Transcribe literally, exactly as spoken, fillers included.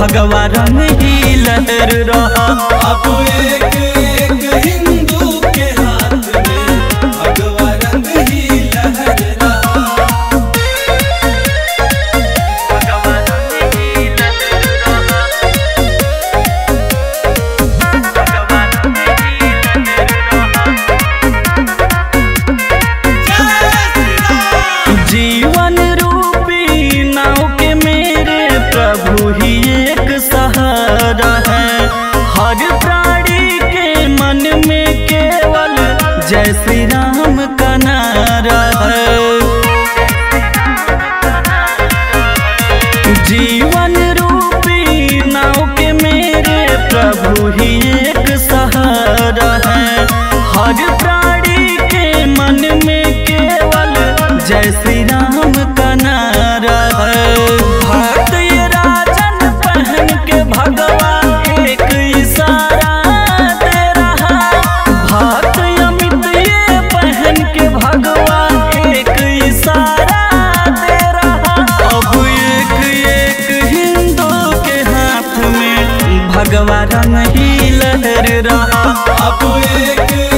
भगवा रंग ही लहर रहा। अब एक एक हिंदू के हाथ में भगवा रंग ही लहर रहा। भगवा रंग ही लहर रहा। भगवा रंग ही लहर रहा। जीवन रूपी नाव के मेरे प्रभु ही सहारा है। हर प्राणी के मन में केवल जय श्री राम का नारा है। जीवन रूपी नाव के मेरे प्रभु ही एक सहारा है। हर प्राणी के मन में केवल जय श्री राम का नारा है। भगवा रंग ही लहर रहा। अब एक